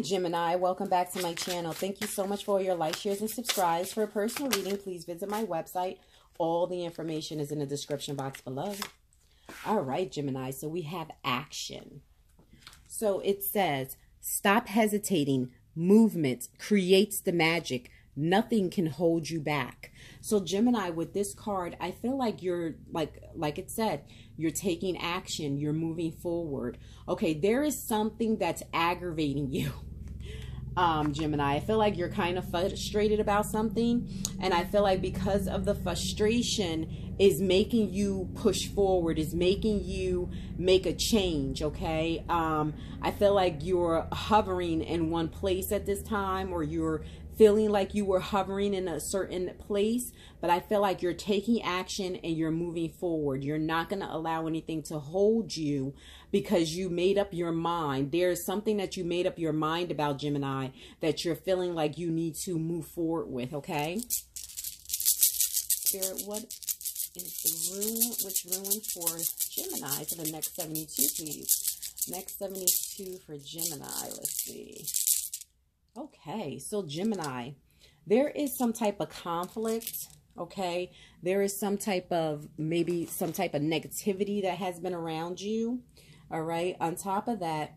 Hi Gemini, welcome back to my channel. Thank you so much for your likes, shares, and subscribes. For a personal reading, please visit my website. All the information is in the description box below. All right, Gemini, so we have action. So it says, stop hesitating. Movement creates the magic. Nothing can hold you back. So Gemini, with this card, I feel like you're, like it said, you're taking action, you're moving forward. Okay, there is something that's aggravating you, Gemini. I feel like you're kind of frustrated about something. And I feel like because of the frustration is making you push forward, is making you make a change, okay? I feel like you're hovering in one place at this time, or you're feeling like you were hovering in a certain place, but I feel like you're taking action and you're moving forward. You're not going to allow anything to hold you because you made up your mind. There is something that you made up your mind about, Gemini, that you're feeling like you need to move forward with, okay? Spirit, what is the room? Which room for Gemini for the next 72, please? Next 72 for Gemini. Let's see. Okay, so Gemini, there is some type of conflict, okay? There is some type of, maybe some type of negativity that has been around you, all right? On top of that,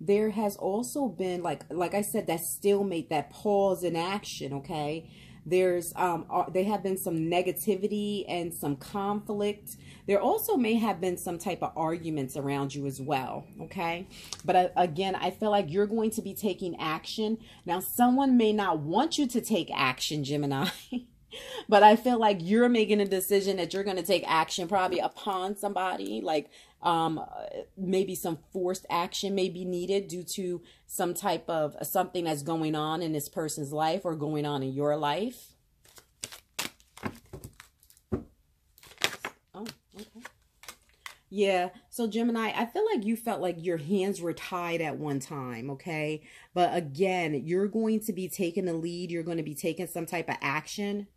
there has also been, like I said, that stalemate, that pause in action, okay? There's, there have been some negativity and some conflict. There also may have been some type of arguments around you as well, okay? But again, I feel like you're going to be taking action. Now, someone may not want you to take action, Gemini, but I feel like you're making a decision that you're going to take action probably upon somebody, like maybe some forced action may be needed due to some type of something that's going on in this person's life or going on in your life. Oh, okay. Yeah, so Gemini, I feel like you felt like your hands were tied at one time, okay? But again, you're going to be taking the lead. You're going to be taking some type of action.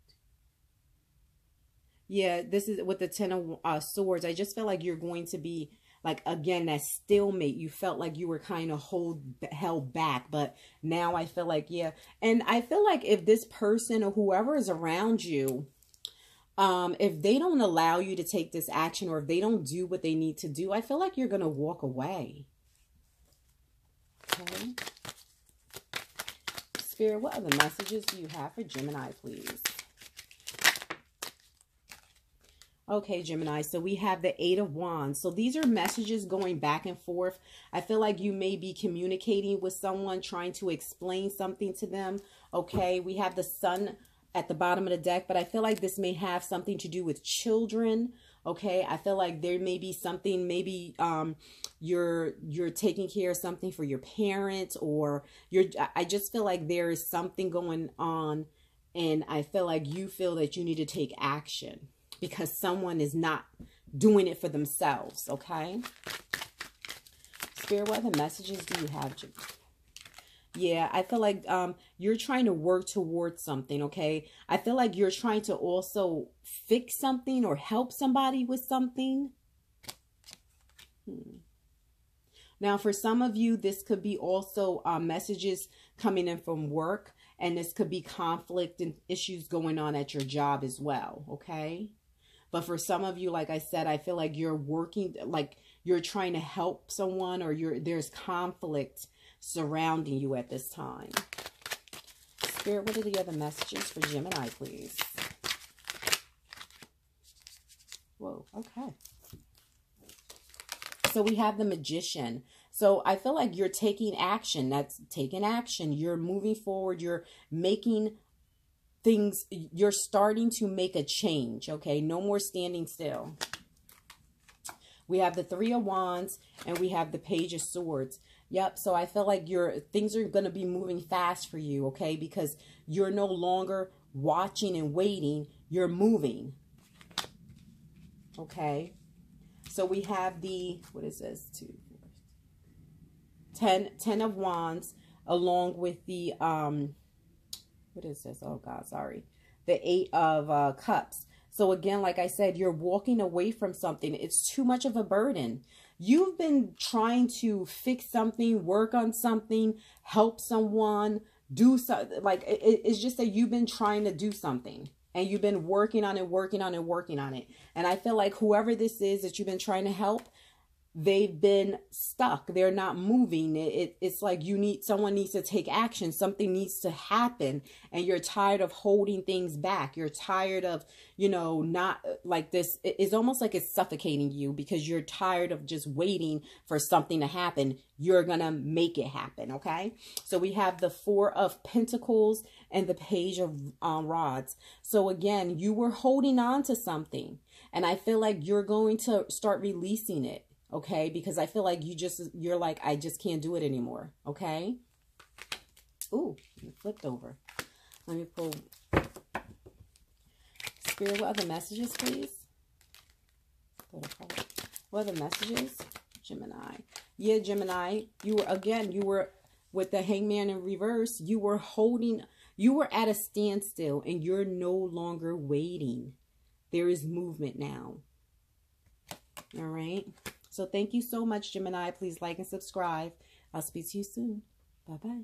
Yeah, this is with the 10 of swords. I just feel like you're going to be, like, again, that stalemate. You felt like you were kind of held back, but now I feel like, yeah. And I feel like if this person or whoever is around you, if they don't allow you to take this action, or if they don't do what they need to do, I feel like you're going to walk away. Okay. Spirit, what other messages do you have for Gemini, please? Okay, Gemini, so we have the 8 of Wands. So these are messages going back and forth. I feel like you may be communicating with someone, trying to explain something to them. Okay, we have the Sun at the bottom of the deck, but I feel like this may have something to do with children. Okay, I feel like there may be something, maybe you're taking care of something for your parents, or you're, I just feel like there is something going on, and I feel like you feel that you need to take action because someone is not doing it for themselves. Okay, Spirit, what other messages do you have, Jim? Yeah, I feel like you're trying to work towards something, okay? I feel like you're trying to also fix something or help somebody with something. Now, for some of you, this could be also messages coming in from work, and this could be conflict and issues going on at your job as well, okay? But for some of you, like I said, I feel like you're working, like you're trying to help someone, or there's conflict surrounding you at this time. Spirit, what are the other messages for Gemini, please? Whoa, okay. So we have the Magician. So I feel like you're taking action. That's taking action. You're moving forward. You're making things. You're starting to make a change, okay? No more standing still. We have the 3 of Wands, and we have the Page of Swords. Yep, so I feel like things are going to be moving fast for you, okay? Because you're no longer watching and waiting. You're moving, okay? So we have the, what is this? 10 of Wands, along with the, what is this? Oh, God, sorry. The 8 of Cups. So again, like I said, you're walking away from something. It's too much of a burden. You've been trying to fix something, work on something, help someone, do something. Like, it's just that you've been trying to do something and you've been working on it, working on it, working on it. And I feel like whoever this is that you've been trying to help, they've been stuck. They're not moving. It's like you need, someone needs to take action. Something needs to happen. And you're tired of holding things back. You're tired of, you know, not like this. It's almost like it's suffocating you because you're tired of just waiting for something to happen. You're going to make it happen. Okay. So we have the Four of Pentacles and the Page of Rods. So again, you were holding on to something and I feel like you're going to start releasing it. Okay, because I feel like you're like, I just can't do it anymore. Okay. Ooh, you flipped over. Let me pull. Spirit, what other messages, please? What other messages? Gemini. Yeah, Gemini. You were with the Hangman in reverse. You were at a standstill and you're no longer waiting. There is movement now. All right. So thank you so much, Gemini. Please like and subscribe. I'll speak to you soon. Bye-bye.